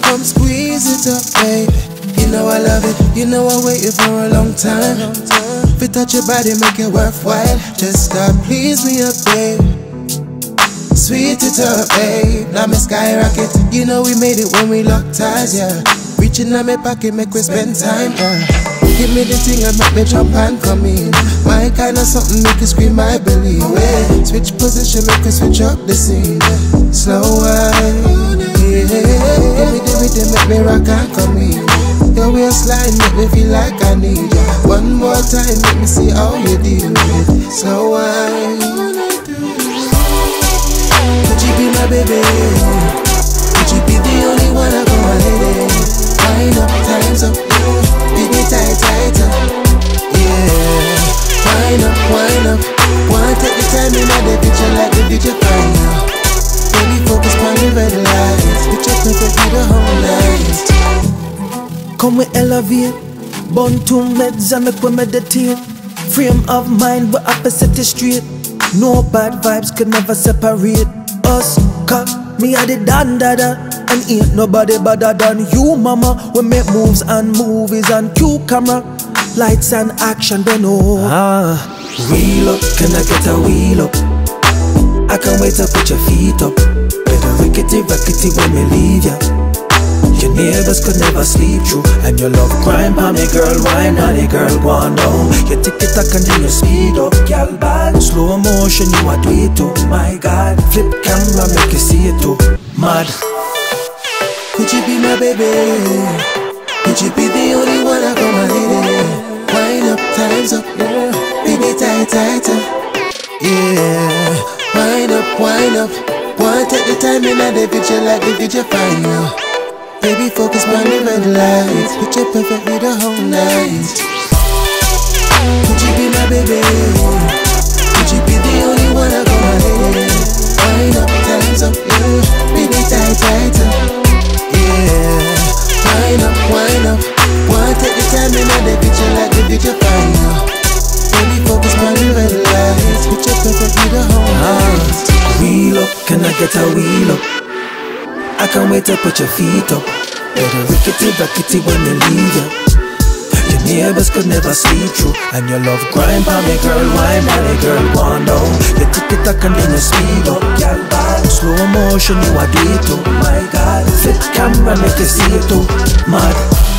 and come squeeze it up, baby. You know I love it, you know I waited for a long time. If you touch your body, make it worthwhile. Just stop, please me up, babe. Sweet it up, babe. Now me skyrocket. You know we made it when we locked eyes, yeah. Reaching out my pocket, make we spend time, yeah. Give me the thing and make me jump and come in. My kind of something make you scream, I believe. Switch position, make you switch up the scene. Slow wine, yeah. Give me the rhythm, make me rock and come in. Your waistline make me feel like I need you. One more time, make me see how you deal with. Slow wine. Could you be my baby? Could you be the only one I go ahead in? Line up, time's up. Tighter, yeah. Wind up, wind up. Wanna take the time in the picture like the DJ fine now. Baby, focus on the red lights. Put your foot through the whole night. Come we elevate, born to meds and make we meditate. Frame of mind, but opposite is straight. No bad vibes could never separate us. Cause me I did dandada. And ain't nobody better than you, mama. We make moves and movies and cue camera. Lights and action, they know. Wheel up, can I get a wheel up? I can't wait to put your feet up. Better rickety, rickety when we leave ya. Your neighbors could never sleep through. And your love crime, mommy girl, wine, honey girl, go on down. Your tick-tack and then your speed up, girl, bad. Slow motion, you a do it too, my God. Flip camera, make you see it too, mad. Could you be my baby? Could you be the only one I call my lady? Wind up, time's up, yeah. Baby, tight, tighter, yeah. Wind up, wind up. Wanna take the time in the picture like the DJ fine now. Baby, focus on the red lights. Picture perfect with the whole night. Could you be my baby? Could you be the only one I call my lady? Wind up, time's up, yeah. Baby, tight, tighter. Wind up, wind up. Wanna take the time in the picture like the DJ fine now. Baby, focus on the red lights. Picture perfect with the whole night. Wheel up, can I get a wheel up? I can't wait to put your feet up. Better rickety, rickety when you leave ya. Your neighbors could never sleep through. And your love grind, mommy girl, wine, mommy girl, one down. Your tick-tack and then your speed up, girl, bad. Slow motion, you a do it too, my God. Flip camera, make you see it too, mad.